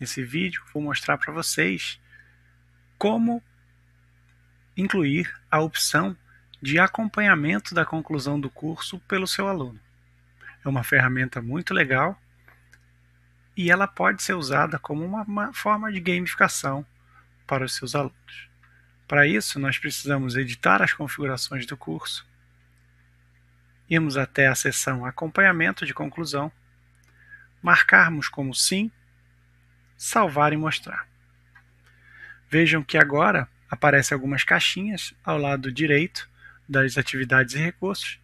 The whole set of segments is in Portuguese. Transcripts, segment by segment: Nesse vídeo vou mostrar para vocês como incluir a opção de acompanhamento da conclusão do curso pelo seu aluno. É uma ferramenta muito legal e ela pode ser usada como uma forma de gamificação para os seus alunos. Para isso, nós precisamos editar as configurações do curso, irmos até a seção Acompanhamento de Conclusão, marcarmos como Sim, Salvar e Mostrar. Vejam que agora aparecem algumas caixinhas ao lado direito das atividades e recursos,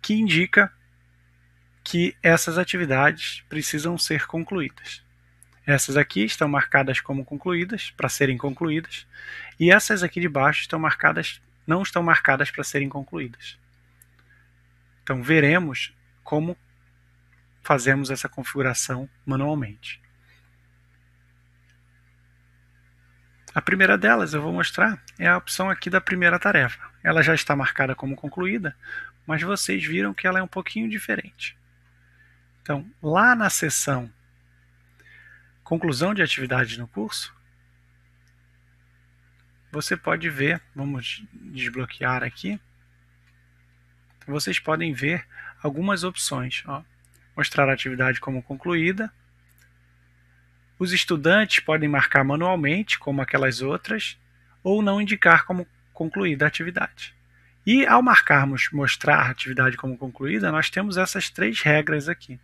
que indica que essas atividades precisam ser concluídas. Essas aqui estão marcadas como concluídas, para serem concluídas, e essas aqui de baixo estão marcadas, não estão marcadas para serem concluídas. Então veremos como fazemos essa configuração manualmente. A primeira delas eu vou mostrar é a opção aqui da primeira tarefa. Ela já está marcada como concluída, mas vocês viram que ela é um pouquinho diferente. Então, lá na seção Conclusão de Atividades no Curso, você pode ver, vamos desbloquear aqui, vocês podem ver algumas opções. Ó, mostrar a atividade como concluída. Os estudantes podem marcar manualmente, como aquelas outras, ou não indicar como concluída a atividade. E ao marcarmos mostrar a atividade como concluída, nós temos essas três regras aqui,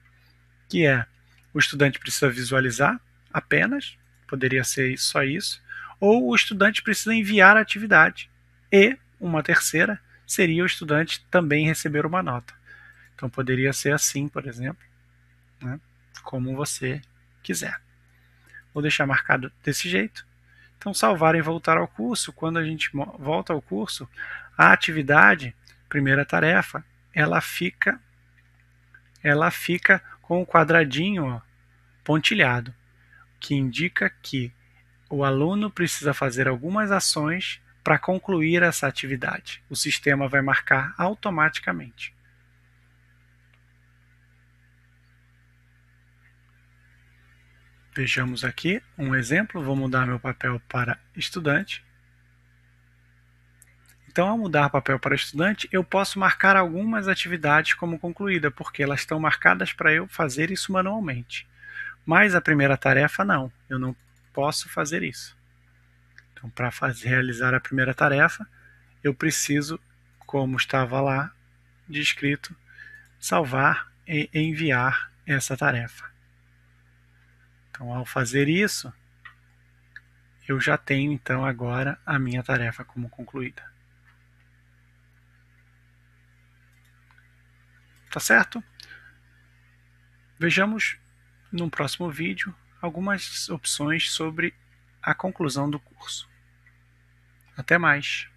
que é: o estudante precisa visualizar apenas, poderia ser só isso, ou o estudante precisa enviar a atividade, e uma terceira seria o estudante também receber uma nota. Então poderia ser assim, por exemplo, né? Como você quiser. Vou deixar marcado desse jeito. Então, salvar e voltar ao curso. Quando a gente volta ao curso, a atividade, primeira tarefa, ela fica com o quadradinho, ó, pontilhado, que indica que o aluno precisa fazer algumas ações para concluir essa atividade. O sistema vai marcar automaticamente. Vejamos aqui um exemplo, vou mudar meu papel para estudante. Então, ao mudar papel para estudante, eu posso marcar algumas atividades como concluída, porque elas estão marcadas para eu fazer isso manualmente. Mas a primeira tarefa não, eu não posso fazer isso. Então, para realizar a primeira tarefa, eu preciso, como estava lá descrito, salvar e enviar essa tarefa. Então, ao fazer isso, eu já tenho, então, agora a minha tarefa como concluída. Tá certo? Vejamos, num próximo vídeo, algumas opções sobre a conclusão do curso. Até mais!